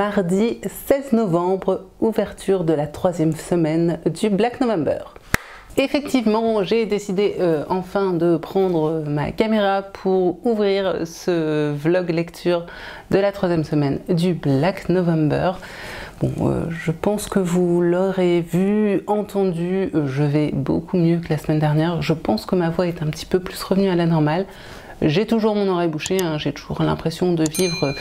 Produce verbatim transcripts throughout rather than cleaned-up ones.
mardi seize novembre, ouverture de la troisième semaine du Black November. Effectivement, j'ai décidé euh, enfin de prendre ma caméra pour ouvrir ce vlog lecture de la troisième semaine du Black November. Bon, euh, je pense que vous l'aurez vu, entendu, je vais beaucoup mieux que la semaine dernière. Je pense que ma voix est un petit peu plus revenue à la normale. J'ai toujours mon oreille bouchée, hein, j'ai toujours l'impression de vivre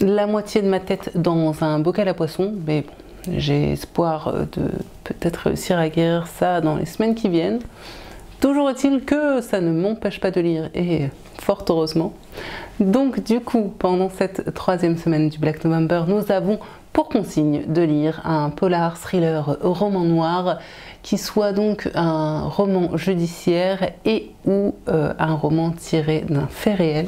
la moitié de ma tête dans un bocal à poisson, mais bon. J'ai espoir de peut-être réussir à guérir ça dans les semaines qui viennent. Toujours est-il que ça ne m'empêche pas de lire, et fort heureusement. Donc du coup, pendant cette troisième semaine du Black November, nous avons pour consigne de lire un polar, thriller, roman noir, qui soit donc un roman judiciaire et ou euh, un roman tiré d'un fait réel.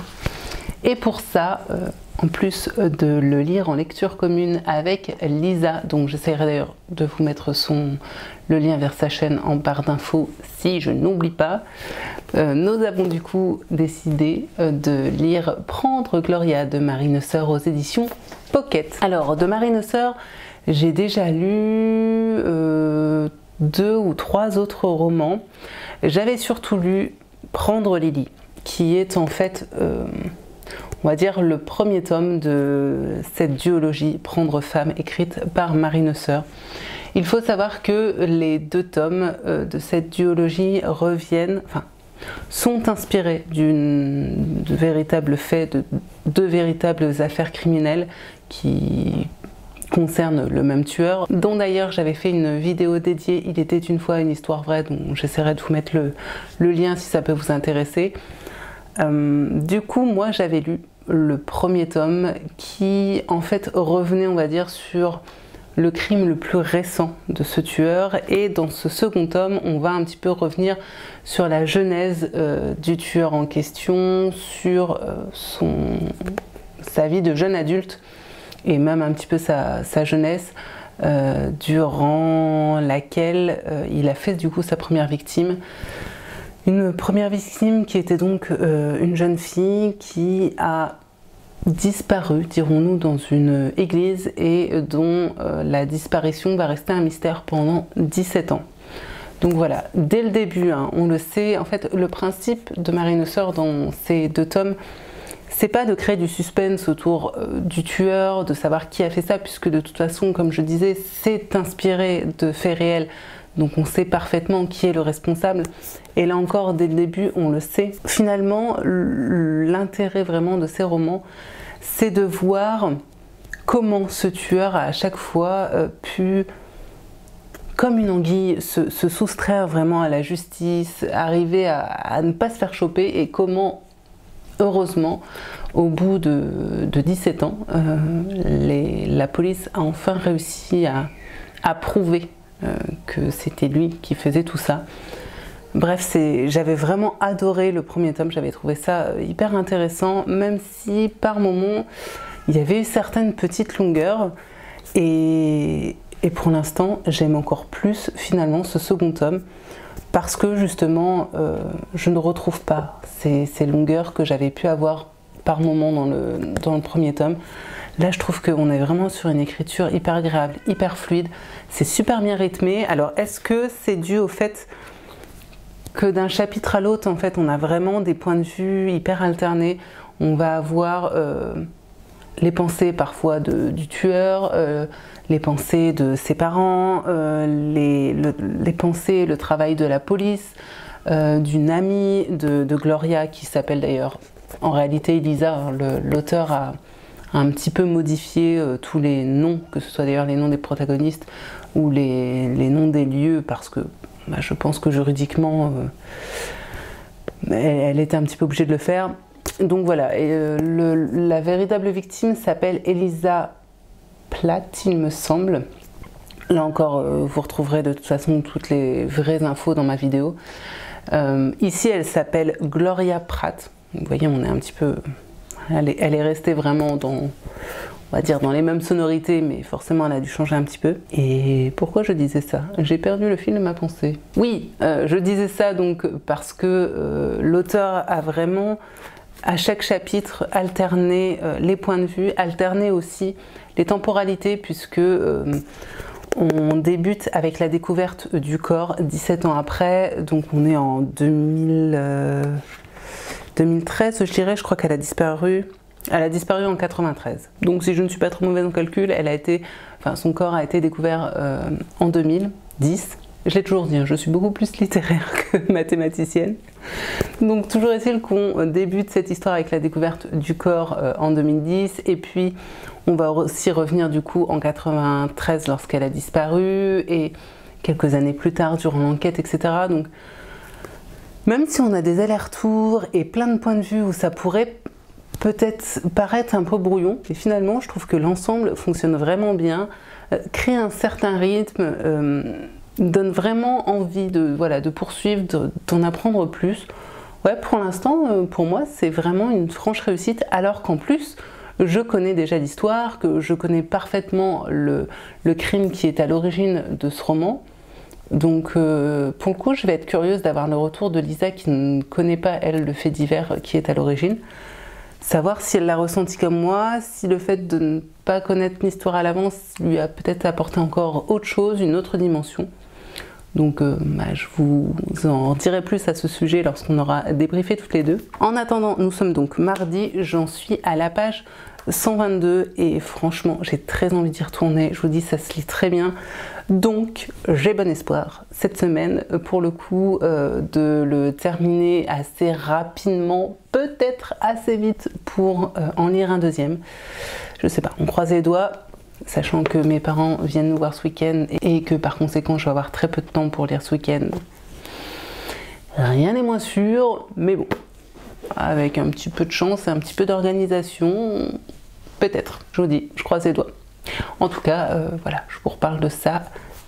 Et pour ça... Euh, en plus de le lire en lecture commune avec Lisa, donc j'essaierai d'ailleurs de vous mettre son, le lien vers sa chaîne en barre d'infos si je n'oublie pas. Euh, nous avons du coup décidé de lire Prendre Gloria de Marie Neuser aux éditions Pocket. Alors de Marie Neuser, j'ai déjà lu euh, deux ou trois autres romans. J'avais surtout lu Prendre Lily, qui est en fait... Euh, on va dire le premier tome de cette duologie Prendre femme écrite par Marie Neuser. Il faut savoir que les deux tomes de cette duologie reviennent, enfin, sont inspirés d'une de véritables faits, de deux véritables affaires criminelles qui concernent le même tueur, dont d'ailleurs j'avais fait une vidéo dédiée. Il était une fois une histoire vraie, donc j'essaierai de vous mettre le, le lien si ça peut vous intéresser. Euh, du coup, moi j'avais lu le premier tome qui en fait revenait, on va dire, sur le crime le plus récent de ce tueur, et dans ce second tome on va un petit peu revenir sur la genèse euh, du tueur en question, sur euh, son, sa vie de jeune adulte et même un petit peu sa, sa jeunesse euh, durant laquelle euh, il a fait du coup sa première victime. Une première victime qui était donc euh, une jeune fille qui a disparu, dirons-nous, dans une église, et dont euh, la disparition va rester un mystère pendant dix-sept ans. Donc voilà, dès le début, hein, on le sait, en fait le principe de Marie Neuser dans ces deux tomes, c'est pas de créer du suspense autour euh, du tueur, de savoir qui a fait ça, puisque de toute façon, comme je disais, c'est inspiré de faits réels. Donc on sait parfaitement qui est le responsable, et là encore dès le début on le sait. Finalement, l'intérêt vraiment de ces romans, c'est de voir comment ce tueur a à chaque fois pu, comme une anguille, se, se soustraire vraiment à la justice, arriver à, à ne pas se faire choper, et comment, heureusement, au bout de, de dix-sept ans, euh, les, la police a enfin réussi à, à prouver que c'était lui qui faisait tout ça. Bref, j'avais vraiment adoré le premier tome, j'avais trouvé ça hyper intéressant, même si par moments il y avait eu certaines petites longueurs, et, et pour l'instant j'aime encore plus finalement ce second tome, parce que justement euh, je ne retrouve pas ces, ces longueurs que j'avais pu avoir par moments dans le, dans le premier tome. Là, je trouve qu'on est vraiment sur une écriture hyper agréable, hyper fluide. C'est super bien rythmé. Alors, est-ce que c'est dû au fait que d'un chapitre à l'autre, en fait, on a vraiment des points de vue hyper alternés? On va avoir euh, les pensées parfois de, du tueur, euh, les pensées de ses parents, euh, les, le, les pensées, le travail de la police, euh, d'une amie, de, de Gloria, qui s'appelle d'ailleurs en réalité Elisa. L'auteur a... un petit peu modifié euh, tous les noms, que ce soit d'ailleurs les noms des protagonistes ou les, les noms des lieux, parce que bah, je pense que juridiquement euh, elle, elle était un petit peu obligée de le faire. Donc voilà, et, euh, le, la véritable victime s'appelle Elisa Platt, il me semble. Là encore, euh, vous retrouverez de toute façon toutes les vraies infos dans ma vidéo. Euh, ici, elle s'appelle Gloria Pratt. Vous voyez, on est un petit peu... Elle est, elle est restée vraiment dans, on va dire, dans les mêmes sonorités, mais forcément elle a dû changer un petit peu. Et pourquoi je disais ça? J'ai perdu le fil de ma pensée. Oui, euh, je disais ça donc parce que euh, l'auteur a vraiment à chaque chapitre alterner euh, les points de vue, alterner aussi les temporalités, puisque euh, on débute avec la découverte du corps dix-sept ans après, donc on est en deux mille, euh, deux mille treize, je dirais, je crois qu'elle a disparu. Elle a disparu en quatre-vingt-treize. Donc si je ne suis pas trop mauvaise en calcul, elle a été, enfin, son corps a été découvert euh, en deux mille dix. Je l'ai toujours dit, hein, je suis beaucoup plus littéraire que mathématicienne. Donc toujours est-il qu'on débute cette histoire avec la découverte du corps euh, en deux mille dix, et puis on va aussi revenir du coup en quatre-vingt-treize lorsqu'elle a disparu, et quelques années plus tard durant l'enquête, et cetera. Donc même si on a des allers-retours et plein de points de vue où ça pourrait peut-être paraître un peu brouillon, et finalement je trouve que l'ensemble fonctionne vraiment bien, euh, crée un certain rythme, euh, donne vraiment envie de, voilà, de poursuivre, d'en apprendre plus. Ouais, pour l'instant, euh, pour moi, c'est vraiment une franche réussite, alors qu'en plus, je connais déjà l'histoire, que je connais parfaitement le, le crime qui est à l'origine de ce roman. Donc euh, pour le coup, je vais être curieuse d'avoir le retour de Lisa, qui ne connaît pas, elle, le fait divers qui est à l'origine. Savoir si elle l'a ressenti comme moi, si le fait de ne pas connaître l'histoire à l'avance lui a peut-être apporté encore autre chose, une autre dimension. Donc euh, bah, je vous en dirai plus à ce sujet lorsqu'on aura débriefé toutes les deux. En attendant, nous sommes donc mardi, j'en suis à la page cent vingt-deux et franchement j'ai très envie d'y retourner, je vous dis ça se lit très bien. Donc j'ai bon espoir cette semaine pour le coup euh, de le terminer assez rapidement, peut-être assez vite pour euh, en lire un deuxième. Je sais pas, on croise les doigts. Sachant que mes parents viennent nous voir ce week-end et que par conséquent je vais avoir très peu de temps pour lire ce week-end. Rien n'est moins sûr, mais bon, avec un petit peu de chance et un petit peu d'organisation, peut-être, je vous dis, je croise les doigts. En tout cas, euh, voilà, je vous reparle de ça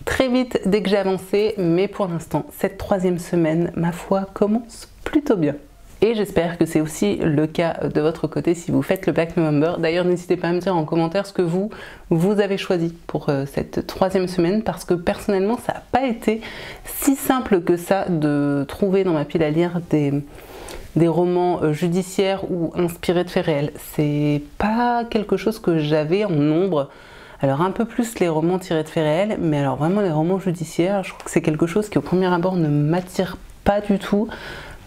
très vite dès que j'ai avancé, mais pour l'instant, cette troisième semaine, ma foi, commence plutôt bien. Et j'espère que c'est aussi le cas de votre côté si vous faites le Black November. D'ailleurs, n'hésitez pas à me dire en commentaire ce que vous, vous avez choisi pour euh, cette troisième semaine, parce que personnellement, ça n'a pas été si simple que ça de trouver dans ma pile à lire des, des romans euh, judiciaires ou inspirés de faits réels. C'est pas quelque chose que j'avais en nombre. Alors un peu plus les romans tirés de faits réels, mais alors vraiment les romans judiciaires, je trouve que c'est quelque chose qui au premier abord ne m'attire pas du tout.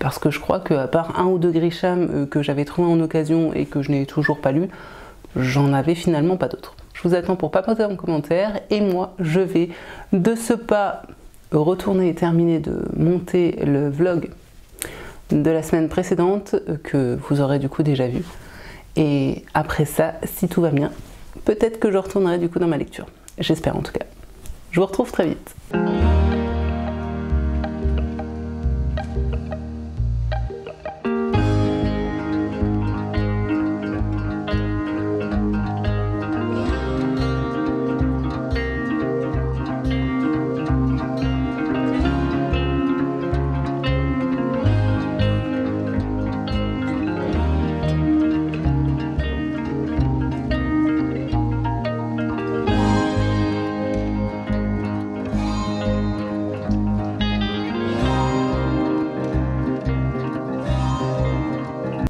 Parce que je crois qu'à part un ou deux Grisham que j'avais trouvé en occasion et que je n'ai toujours pas lu, j'en avais finalement pas d'autres. Je vous attends pour papoter en commentaire et moi je vais de ce pas retourner et terminer de monter le vlog de la semaine précédente que vous aurez du coup déjà vu. Et après ça, si tout va bien, peut-être que je retournerai du coup dans ma lecture. J'espère en tout cas. Je vous retrouve très vite.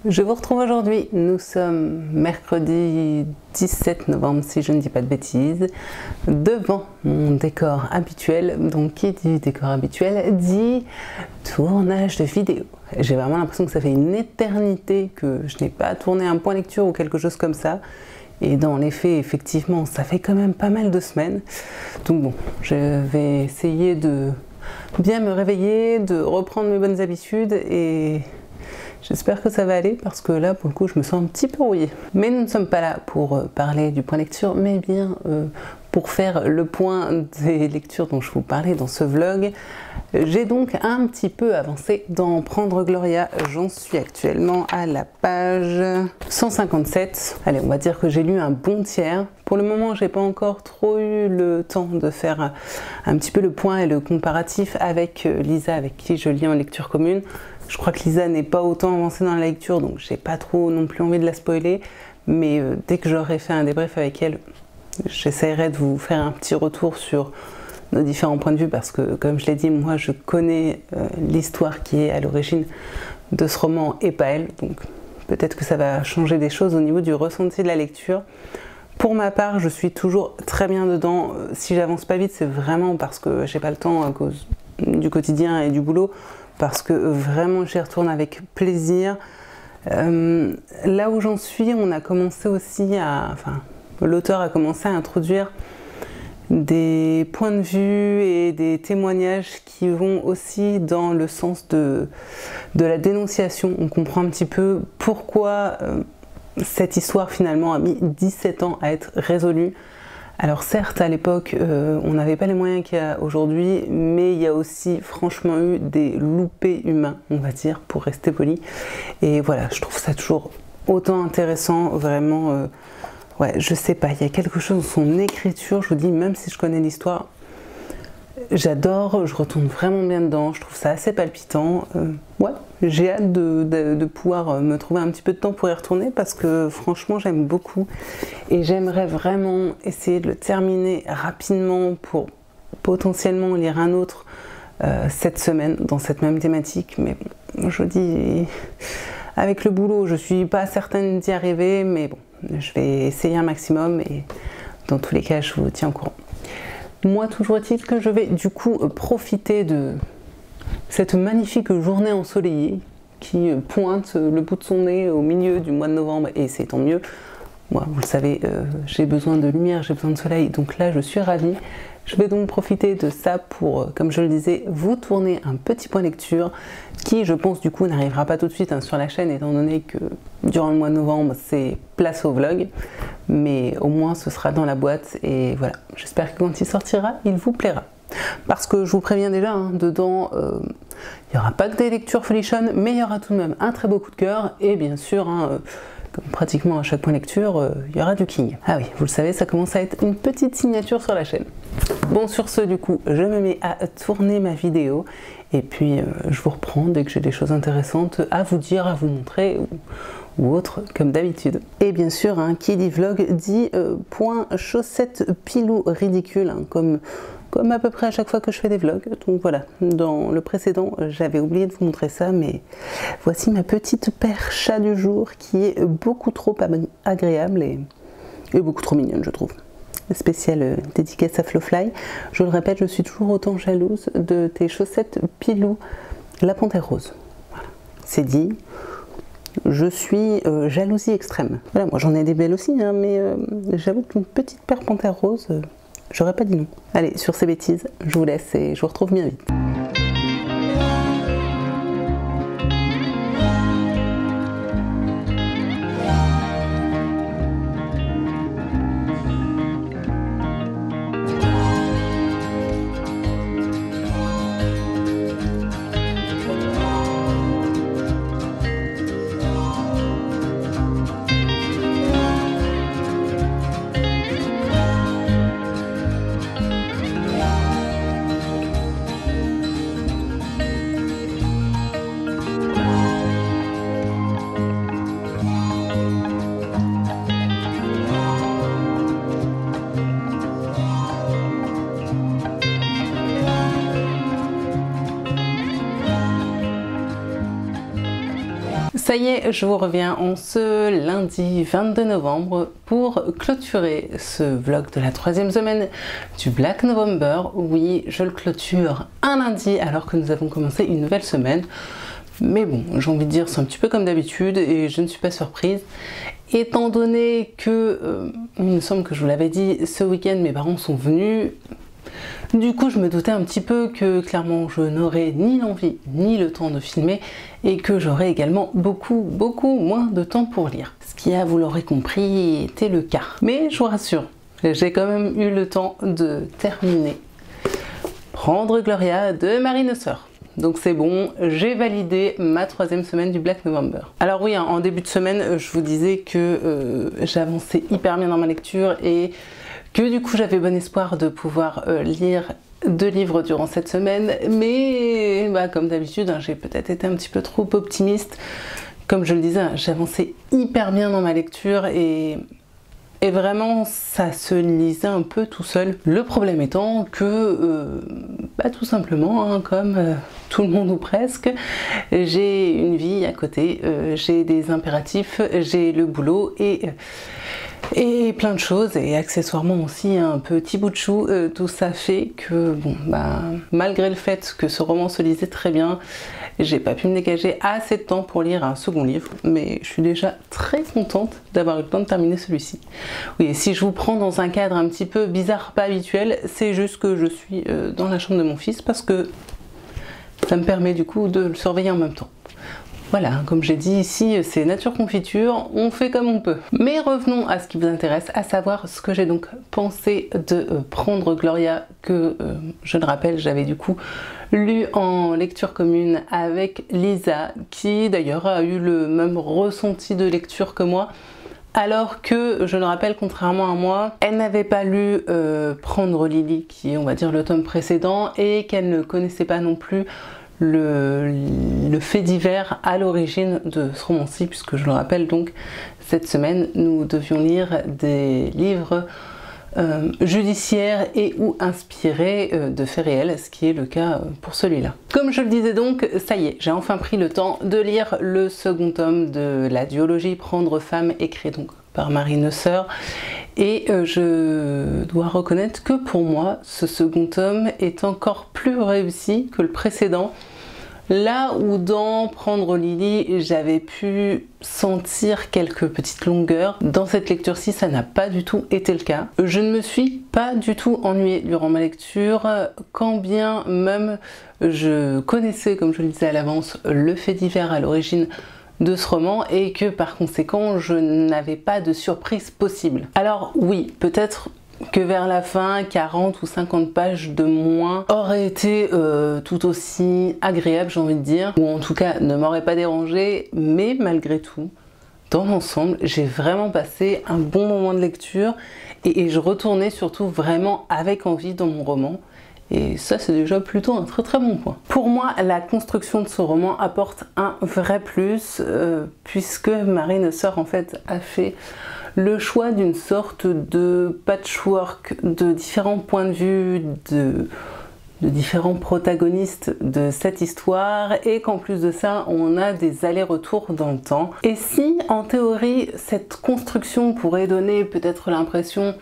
Je vous retrouve aujourd'hui, nous sommes mercredi dix-sept novembre, si je ne dis pas de bêtises, devant mon décor habituel. Donc qui dit décor habituel dit tournage de vidéo. J'ai vraiment l'impression que ça fait une éternité que je n'ai pas tourné un point lecture ou quelque chose comme ça. Et dans les faits, effectivement, ça fait quand même pas mal de semaines. Donc bon, je vais essayer de bien me réveiller, de reprendre mes bonnes habitudes et... j'espère que ça va aller parce que là, pour le coup, je me sens un petit peu rouillée. Mais nous ne sommes pas là pour parler du point lecture, mais bien euh, pour faire le point des lectures dont je vous parlais dans ce vlog. J'ai donc un petit peu avancé dans Prendre Gloria. J'en suis actuellement à la page cent cinquante-sept. Allez, on va dire que j'ai lu un bon tiers. Pour le moment, j'ai pas encore trop eu le temps de faire un petit peu le point et le comparatif avec Lisa, avec qui je lis en lecture commune. Je crois que Lisa n'est pas autant avancée dans la lecture, donc j'ai pas trop non plus envie de la spoiler, mais dès que j'aurai fait un débrief avec elle, j'essaierai de vous faire un petit retour sur nos différents points de vue, parce que comme je l'ai dit, moi je connais euh, l'histoire qui est à l'origine de ce roman et pas elle, donc peut-être que ça va changer des choses au niveau du ressenti de la lecture. Pour ma part, je suis toujours très bien dedans. Si j'avance pas vite, c'est vraiment parce que j'ai pas le temps à cause du quotidien et du boulot, parce que vraiment j'y retourne avec plaisir. Euh, là où j'en suis, on a commencé aussi à... Enfin, l'auteur a commencé à introduire des points de vue et des témoignages qui vont aussi dans le sens de, de la dénonciation. On comprend un petit peu pourquoi... Euh, cette histoire finalement a mis dix-sept ans à être résolue. Alors certes, à l'époque, euh, on n'avait pas les moyens qu'il y a aujourd'hui, mais il y a aussi franchement eu des loupés humains, on va dire, pour rester poli. Et voilà, je trouve ça toujours autant intéressant, vraiment. Euh, ouais, je sais pas, il y a quelque chose dans son écriture, je vous dis, même si je connais l'histoire, j'adore, je retourne vraiment bien dedans, je trouve ça assez palpitant. Euh, ouais, j'ai hâte de, de, de pouvoir me trouver un petit peu de temps pour y retourner parce que franchement j'aime beaucoup et j'aimerais vraiment essayer de le terminer rapidement pour potentiellement lire un autre euh, cette semaine dans cette même thématique. Mais bon, je dis, avec le boulot, je suis pas certaine d'y arriver, mais bon, je vais essayer un maximum et dans tous les cas, je vous tiens au courant. Moi, toujours est-il que je vais du coup profiter de cette magnifique journée ensoleillée qui pointe le bout de son nez au milieu du mois de novembre, et c'est tant mieux. Moi, vous le savez, euh, j'ai besoin de lumière, j'ai besoin de soleil, donc là je suis ravie. Je vais donc profiter de ça pour, comme je le disais, vous tourner un petit point lecture qui, je pense, du coup n'arrivera pas tout de suite hein, sur la chaîne, étant donné que durant le mois de novembre c'est place au vlog, mais au moins ce sera dans la boîte et voilà, j'espère que quand il sortira, il vous plaira. Parce que je vous préviens déjà, hein, dedans, euh, il n'y aura pas que des lectures folichonnes, mais il y aura tout de même un très beau coup de cœur et bien sûr, hein, euh, comme pratiquement à chaque point lecture, euh, il y aura du king. Ah oui, vous le savez, ça commence à être une petite signature sur la chaîne. Bon, sur ce, du coup, je me mets à tourner ma vidéo et puis euh, je vous reprends dès que j'ai des choses intéressantes à vous dire, à vous montrer ou, ou autre, comme d'habitude. Et bien sûr, hein, qui dit vlog dit euh, point chaussette pilou ridicule, hein, comme... comme à peu près à chaque fois que je fais des vlogs. Donc voilà, dans le précédent, j'avais oublié de vous montrer ça, mais voici ma petite percha du jour qui est beaucoup trop agréable et, et beaucoup trop mignonne, je trouve. Spéciale dédicace à Flowfly. Je le répète, je suis toujours autant jalouse de tes chaussettes pilou la panthère rose. Voilà, c'est dit. Je suis euh, jalousie extrême. Voilà, moi j'en ai des belles aussi, hein, mais euh, j'avoue qu'une petite paire panthère rose... Euh, j'aurais pas dit non. Allez, sur ces bêtises, je vous laisse et je vous retrouve bien vite. Ça y est, je vous reviens en ce lundi vingt-deux novembre pour clôturer ce vlog de la troisième semaine du Black November. Oui, je le clôture un lundi alors que nous avons commencé une nouvelle semaine. Mais bon, j'ai envie de dire, c'est un petit peu comme d'habitude et je ne suis pas surprise. Étant donné que, euh, il me semble que je vous l'avais dit, ce week-end mes parents sont venus. Du coup, je me doutais un petit peu que clairement je n'aurais ni l'envie ni le temps de filmer et que j'aurais également beaucoup beaucoup moins de temps pour lire. Ce qui a, vous l'aurez compris, était le cas. Mais je vous rassure, j'ai quand même eu le temps de terminer Prendre Gloria de Marie Neuser. Donc c'est bon, j'ai validé ma troisième semaine du Black November. Alors oui, hein, en début de semaine, je vous disais que euh, j'avançais hyper bien dans ma lecture et que du coup j'avais bon espoir de pouvoir euh, lire deux livres durant cette semaine, mais bah, comme d'habitude, hein, j'ai peut-être été un petit peu trop optimiste. Comme je le disais, j'avançais hyper bien dans ma lecture et Et vraiment, ça se lisait un peu tout seul. Le problème étant que, euh, bah, tout simplement, hein, comme euh, tout le monde ou presque, j'ai une vie à côté, euh, j'ai des impératifs, j'ai le boulot et... Euh, et plein de choses, et accessoirement aussi un petit bout de chou. Euh, tout ça fait que, bon, bah, malgré le fait que ce roman se lisait très bien, j'ai pas pu me dégager assez de temps pour lire un second livre, mais je suis déjà très contente d'avoir eu le temps de terminer celui-ci. Oui, et si je vous prends dans un cadre un petit peu bizarre, pas habituel, c'est juste que je suis euh, dans la chambre de mon fils, parce que ça me permet du coup de le surveiller en même temps. Voilà, comme j'ai dit ici, c'est nature confiture, on fait comme on peut. Mais revenons à ce qui vous intéresse, à savoir ce que j'ai donc pensé de euh, Prendre Gloria, que euh, je le rappelle, j'avais du coup lu en lecture commune avec Lisa, qui d'ailleurs a eu le même ressenti de lecture que moi, alors que, je le rappelle, contrairement à moi, elle n'avait pas lu euh, Prendre Lily, qui est, on va dire, le tome précédent, et qu'elle ne connaissait pas non plus Le, le fait divers à l'origine de ce roman-ci, puisque je le rappelle, donc cette semaine nous devions lire des livres euh, judiciaires et ou inspirés euh, de faits réels, ce qui est le cas pour celui-là. Comme je le disais donc, ça y est, j'ai enfin pris le temps de lire le second tome de la duologie Prendre Femme, écrit donc par Marie Neuser, et euh, je dois reconnaître que pour moi ce second tome est encore plus réussi que le précédent, là où dans Prendre Lily j'avais pu sentir quelques petites longueurs. Dans cette lecture-ci, ça n'a pas du tout été le cas. Je ne me suis pas du tout ennuyée durant ma lecture, quand bien même je connaissais, comme je le disais à l'avance, le fait divers à l'origine de ce roman, et que par conséquent je n'avais pas de surprise possible. Alors oui, peut-être que vers la fin, quarante ou cinquante pages de moins auraient été euh, tout aussi agréables, j'ai envie de dire, ou en tout cas ne m'auraient pas dérangé, mais malgré tout, dans l'ensemble, j'ai vraiment passé un bon moment de lecture, et, et je retournais surtout vraiment avec envie dans mon roman. Et ça, c'est déjà plutôt un très très bon point. Pour moi, la construction de ce roman apporte un vrai plus, euh, puisque Marie Neuser en fait a fait le choix d'une sorte de patchwork de différents points de vue, de, de différents protagonistes de cette histoire, et qu'en plus de ça, on a des allers-retours dans le temps. Et si, en théorie, cette construction pourrait donner peut-être l'impression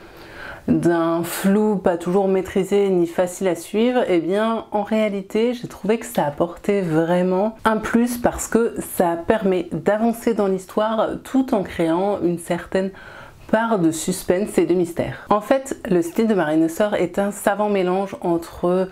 d'un flou pas toujours maîtrisé ni facile à suivre, et eh bien en réalité j'ai trouvé que ça apportait vraiment un plus, parce que ça permet d'avancer dans l'histoire tout en créant une certaine part de suspense et de mystère. En fait, le style de Marie Neuser est un savant mélange entre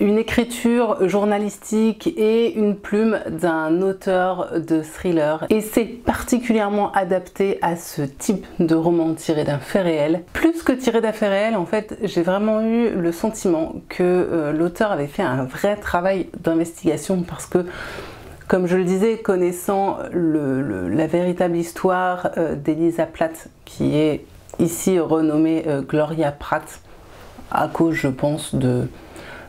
une écriture journalistique et une plume d'un auteur de thriller, et c'est particulièrement adapté à ce type de roman tiré d'un fait réel. Plus que tiré d'un fait réel, en fait, j'ai vraiment eu le sentiment que euh, l'auteur avait fait un vrai travail d'investigation, parce que, comme je le disais, connaissant le, le, la véritable histoire euh, d'Elisa Platt, qui est ici renommée euh, Gloria Pratt, à cause, je pense, de...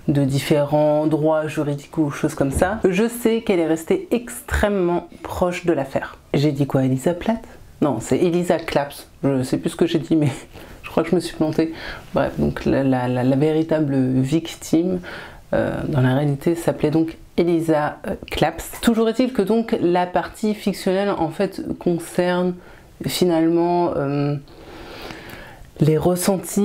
de différents droits juridiques ou choses comme ça, je sais qu'elle est restée extrêmement proche de l'affaire. J'ai dit quoi, Elisa Platt? Non, c'est Elisa Claps, je sais plus ce que j'ai dit, mais je crois que je me suis plantée. Bref, donc la, la, la, la véritable victime, euh, dans la réalité, s'appelait donc Elisa euh, Claps. Toujours est-il que donc la partie fictionnelle, en fait, concerne finalement... Euh, les ressentis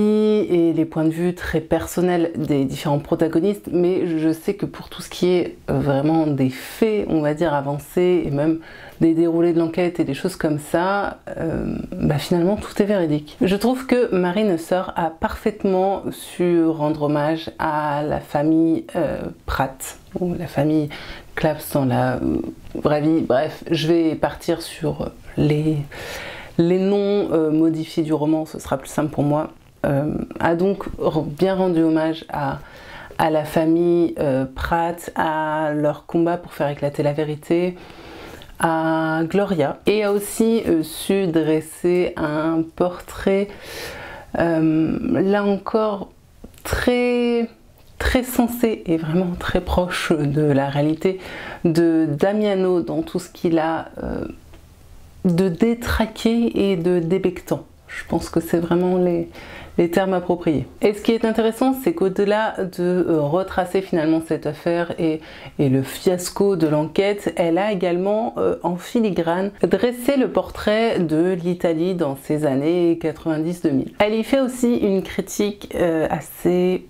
et les points de vue très personnels des différents protagonistes, mais je sais que pour tout ce qui est vraiment des faits, on va dire, avancés, et même des déroulés de l'enquête et des choses comme ça, euh, bah finalement tout est véridique. Je trouve que Marie Neuser a parfaitement su rendre hommage à la famille euh, Pratt, ou la famille Claps dans la euh, vraie vie. Bref, je vais partir sur les... les noms euh, modifiés du roman, ce sera plus simple pour moi, euh, a donc bien rendu hommage à, à la famille euh, Pratt, à leur combat pour faire éclater la vérité, à Gloria, et a aussi euh, su dresser un portrait, euh, là encore, très... très sensé et vraiment très proche de la réalité de Damiano dans tout ce qu'il a... Euh, de détraqué et de débectant. Je pense que c'est vraiment les, les termes appropriés. Et ce qui est intéressant, c'est qu'au-delà de retracer finalement cette affaire et, et le fiasco de l'enquête, elle a également, euh, en filigrane, dressé le portrait de l'Italie dans ces années quatre-vingt-dix deux mille. Elle y fait aussi une critique euh, assez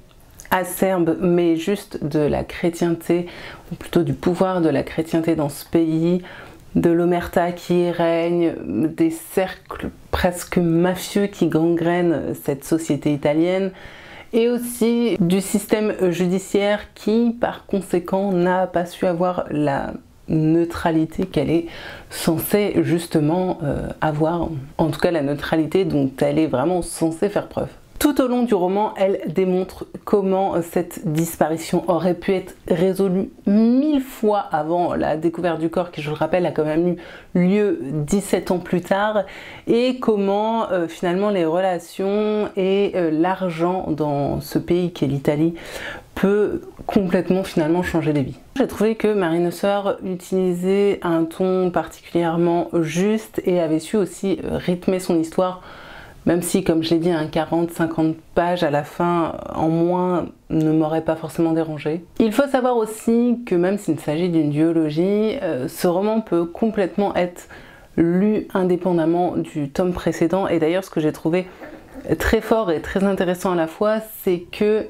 acerbe, mais juste de la chrétienté, ou plutôt du pouvoir de la chrétienté dans ce pays, de l'omerta qui y règne, des cercles presque mafieux qui gangrènent cette société italienne, et aussi du système judiciaire qui, par conséquent, n'a pas su avoir la neutralité qu'elle est censée justement euh, avoir, en tout cas la neutralité dont elle est vraiment censée faire preuve. Tout au long du roman, elle démontre comment cette disparition aurait pu être résolue mille fois avant la découverte du corps, qui, je le rappelle, a quand même eu lieu dix-sept ans plus tard, et comment euh, finalement les relations et euh, l'argent dans ce pays qu'est l'Italie peut complètement finalement changer des vies. J'ai trouvé que Marie Neuser utilisait un ton particulièrement juste et avait su aussi rythmer son histoire, même si, comme je l'ai dit, un quarante à cinquante pages à la fin en moins ne m'aurait pas forcément dérangé. Il faut savoir aussi que même s'il s'agit d'une duologie, euh, ce roman peut complètement être lu indépendamment du tome précédent. Et d'ailleurs, ce que j'ai trouvé très fort et très intéressant à la fois, c'est que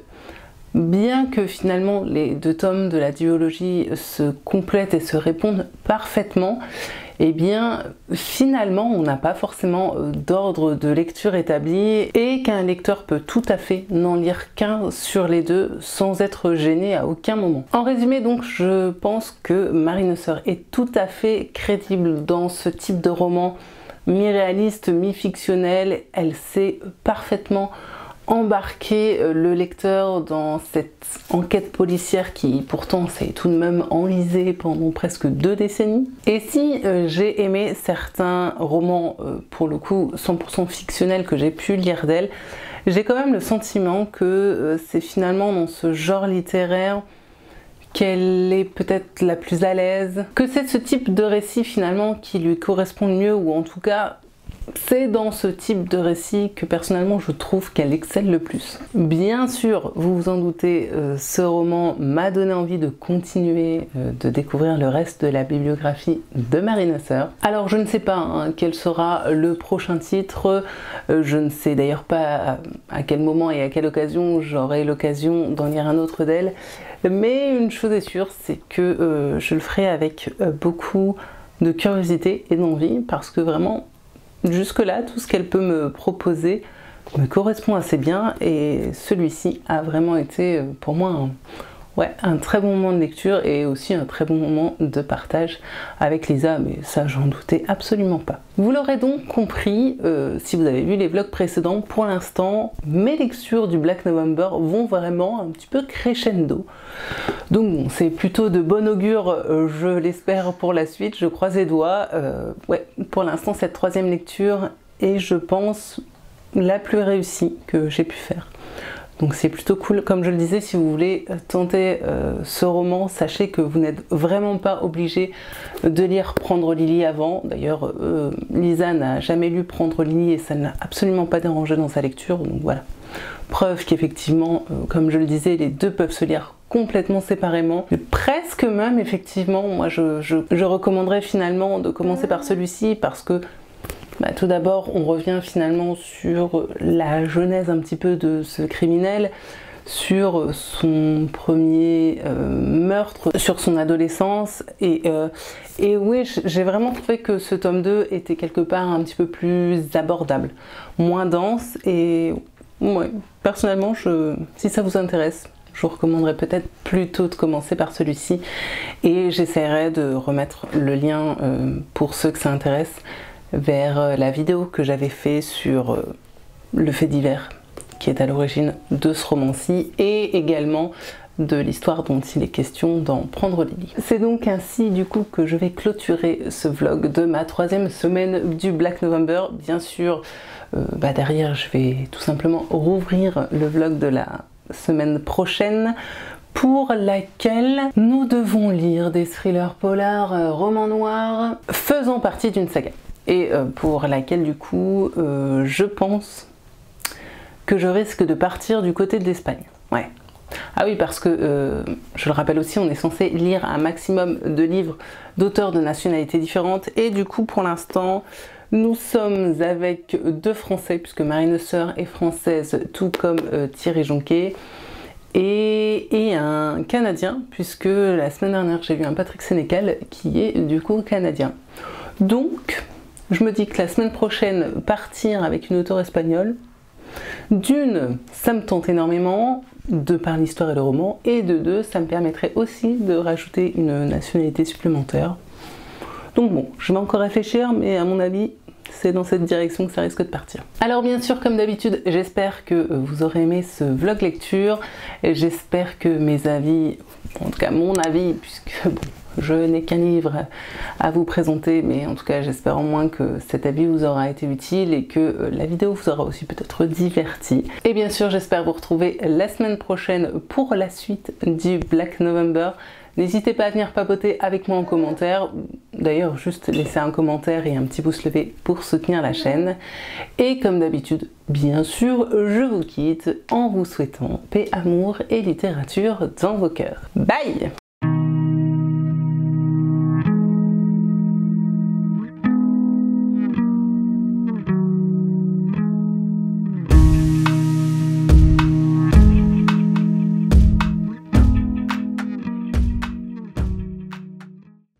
bien que finalement les deux tomes de la duologie se complètent et se répondent parfaitement, eh bien, finalement, on n'a pas forcément d'ordre de lecture établi et qu'un lecteur peut tout à fait n'en lire qu'un sur les deux sans être gêné à aucun moment. En résumé, donc, je pense que Marie Neuser est tout à fait crédible dans ce type de roman mi-réaliste, mi-fictionnel. Elle sait parfaitement embarquer le lecteur dans cette enquête policière qui pourtant s'est tout de même enlisée pendant presque deux décennies. Et si euh, j'ai aimé certains romans, euh, pour le coup cent pour cent fictionnels que j'ai pu lire d'elle, j'ai quand même le sentiment que euh, c'est finalement dans ce genre littéraire qu'elle est peut-être la plus à l'aise, que c'est ce type de récit finalement qui lui correspond le mieux, ou en tout cas c'est dans ce type de récit que personnellement je trouve qu'elle excelle le plus. Bien sûr, vous vous en doutez, euh, ce roman m'a donné envie de continuer euh, de découvrir le reste de la bibliographie de Marie Neuser. Alors je ne sais pas hein, quel sera le prochain titre, euh, je ne sais d'ailleurs pas à, à quel moment et à quelle occasion j'aurai l'occasion d'en lire un autre d'elle, mais une chose est sûre, c'est que euh, je le ferai avec euh, beaucoup de curiosité et d'envie, parce que vraiment, jusque-là, tout ce qu'elle peut me proposer me correspond assez bien, et celui-ci a vraiment été pour moi un, ouais, un très bon moment de lecture et aussi un très bon moment de partage avec Lisa, mais ça j'en doutais absolument pas. Vous l'aurez donc compris, euh, si vous avez vu les vlogs précédents, pour l'instant mes lectures du Black November vont vraiment un petit peu crescendo. Donc bon, c'est plutôt de bon augure, euh, je l'espère pour la suite, je croise les doigts. Euh, ouais, pour l'instant cette troisième lecture est, je pense, la plus réussie que j'ai pu faire. Donc c'est plutôt cool. Comme je le disais, si vous voulez tenter euh, ce roman, sachez que vous n'êtes vraiment pas obligé de lire Prendre Lily avant. D'ailleurs, euh, Lisa n'a jamais lu Prendre Lily et ça ne l'a absolument pas dérangé dans sa lecture. Donc voilà, preuve qu'effectivement, euh, comme je le disais, les deux peuvent se lire complètement séparément. Et presque même, effectivement, moi je, je, je recommanderais finalement de commencer par celui-ci, parce que Bah, tout d'abord, on revient finalement sur la genèse un petit peu de ce criminel, sur son premier euh, meurtre, sur son adolescence. Et, euh, et oui, j'ai vraiment trouvé que ce tome deux était quelque part un petit peu plus abordable, moins dense. Et ouais, personnellement, je, si ça vous intéresse, je vous recommanderais peut-être plutôt de commencer par celui-ci. Et j'essaierai de remettre le lien euh, pour ceux que ça intéresse vers la vidéo que j'avais fait sur le fait divers qui est à l'origine de ce roman-ci, et également de l'histoire dont il est question dans Prendre Lily. C'est donc ainsi du coup que je vais clôturer ce vlog de ma troisième semaine du Black November. Bien sûr, euh, bah derrière je vais tout simplement rouvrir le vlog de la semaine prochaine, pour laquelle nous devons lire des thrillers polars, romans noirs, faisant partie d'une saga. et euh, pour laquelle du coup euh, je pense que je risque de partir du côté de l'Espagne. Ouais. Ah oui, parce que, euh, je le rappelle aussi, on est censé lire un maximum de livres d'auteurs de nationalités différentes, et du coup, pour l'instant, nous sommes avec deux Français, puisque Marie Neuser est française, tout comme euh, Thierry Jonquet, et, et un Canadien, puisque la semaine dernière, j'ai vu un Patrick Sénécal, qui est du coup Canadien. Donc, je me dis que la semaine prochaine, partir avec une auteure espagnole, d'une, ça me tente énormément, de par l'histoire et le roman, et de deux, ça me permettrait aussi de rajouter une nationalité supplémentaire. Donc bon, je vais encore réfléchir, mais à mon avis, c'est dans cette direction que ça risque de partir. Alors bien sûr, comme d'habitude, j'espère que vous aurez aimé ce vlog lecture, j'espère que mes avis, en tout cas mon avis, puisque bon, je n'ai qu'un livre à vous présenter, mais en tout cas j'espère au moins que cet avis vous aura été utile et que la vidéo vous aura aussi peut-être diverti. Et bien sûr, j'espère vous retrouver la semaine prochaine pour la suite du Black November. N'hésitez pas à venir papoter avec moi en commentaire, d'ailleurs juste laissez un commentaire et un petit pouce levé pour soutenir la chaîne. Et comme d'habitude, bien sûr, je vous quitte en vous souhaitant paix, amour et littérature dans vos cœurs. Bye!